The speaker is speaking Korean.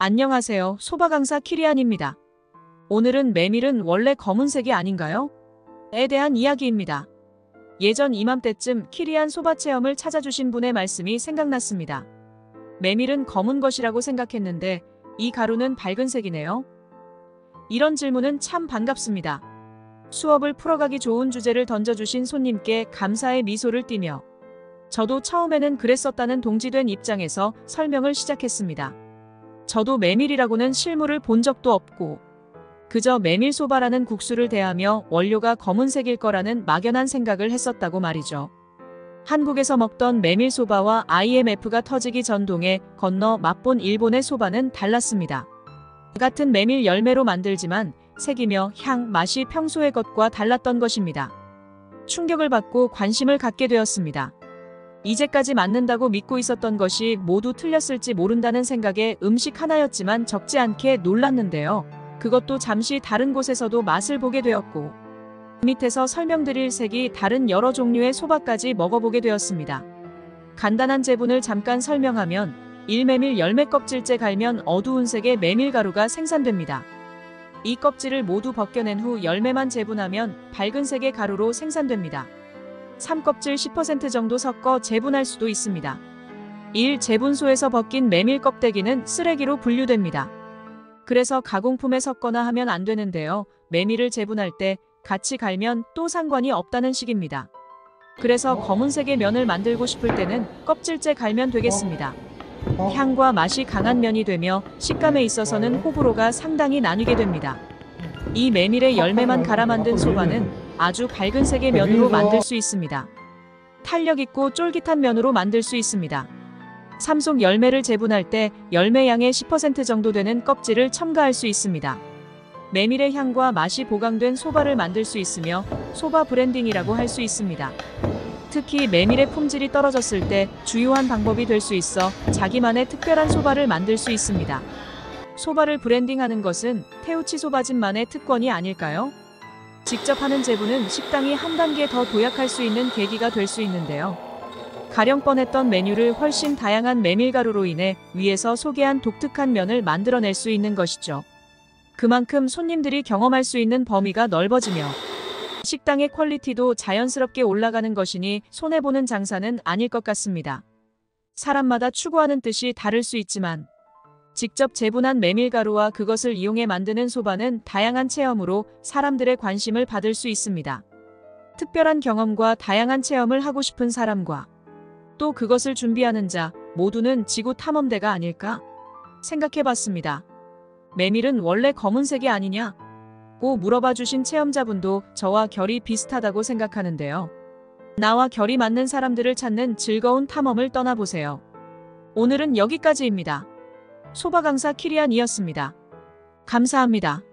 안녕하세요. 소바 강사 키리안입니다. 오늘은 메밀은 원래 검은색이 아닌가요? 에 대한 이야기입니다. 예전 이맘때쯤 키리안 소바 체험을 찾아주신 분의 말씀이 생각났습니다. 메밀은 검은 것이라고 생각했는데 이 가루는 밝은 색이네요. 이런 질문은 참 반갑습니다. 수업을 풀어가기 좋은 주제를 던져주신 손님께 감사의 미소를 띠며 저도 처음에는 그랬었다는 동지된 입장에서 설명을 시작했습니다. 저도 메밀이라고는 실물을 본 적도 없고 그저 메밀소바라는 국수를 대하며 원료가 검은색일 거라는 막연한 생각을 했었다고 말이죠. 한국에서 먹던 메밀소바와 IMF가 터지기 전 동해 건너 맛본 일본의 소바는 달랐습니다. 같은 메밀 열매로 만들지만 색이며 향, 맛이 평소의 것과 달랐던 것입니다. 충격을 받고 관심을 갖게 되었습니다. 이제까지 맞는다고 믿고 있었던 것이 모두 틀렸을지 모른다는 생각에 음식 하나였지만 적지 않게 놀랐는데요. 그것도 잠시 다른 곳에서도 맛을 보게 되었고 밑에서 설명드릴 색이 다른 여러 종류의 소바까지 먹어보게 되었습니다. 간단한 제분을 잠깐 설명하면 1메밀 열매 껍질째 갈면 어두운 색의 메밀가루가 생산됩니다. 이 껍질을 모두 벗겨낸 후 열매만 제분하면 밝은 색의 가루로 생산됩니다. 3껍질 10% 정도 섞어 재분할 수도 있습니다. 1. 재분소에서 벗긴 메밀 껍데기는 쓰레기로 분류됩니다. 그래서 가공품에 섞거나 하면 안 되는데요. 메밀을 재분할 때 같이 갈면 또 상관이 없다는 식입니다. 그래서 검은색의 면을 만들고 싶을 때는 껍질째 갈면 되겠습니다. 향과 맛이 강한 면이 되며 식감에 있어서는 호불호가 상당히 나뉘게 됩니다. 이 메밀의 열매만 갈아 만든 소바는 아주 밝은 색의 면으로 만들 수 있습니다. 탄력있고 쫄깃한 면으로 만들 수 있습니다. 삼속 열매를 재분할 때 열매양의 10% 정도 되는 껍질을 첨가할 수 있습니다. 메밀의 향과 맛이 보강된 소바를 만들 수 있으며 소바 브랜딩이라고 할 수 있습니다. 특히 메밀의 품질이 떨어졌을 때 주요한 방법이 될 수 있어 자기만의 특별한 소바를 만들 수 있습니다. 소바를 브랜딩하는 것은 테우치 소바집만의 특권이 아닐까요? 직접 하는 제분은 식당이 한 단계 더 도약할 수 있는 계기가 될 수 있는데요. 가령 뻔했던 메뉴를 훨씬 다양한 메밀가루로 인해 위에서 소개한 독특한 면을 만들어낼 수 있는 것이죠. 그만큼 손님들이 경험할 수 있는 범위가 넓어지며 식당의 퀄리티도 자연스럽게 올라가는 것이니 손해보는 장사는 아닐 것 같습니다. 사람마다 추구하는 뜻이 다를 수 있지만 직접 재분한 메밀가루와 그것을 이용해 만드는 소바는 다양한 체험으로 사람들의 관심을 받을 수 있습니다. 특별한 경험과 다양한 체험을 하고 싶은 사람과 또 그것을 준비하는 자 모두는 지구 탐험대가 아닐까 생각해봤습니다. 메밀은 원래 검은색이 아니냐고 물어봐 주신 체험자분도 저와 결이 비슷하다고 생각하는데요. 나와 결이 맞는 사람들을 찾는 즐거운 탐험을 떠나보세요. 오늘은 여기까지입니다. 소바 강사 키리안이었습니다. 감사합니다.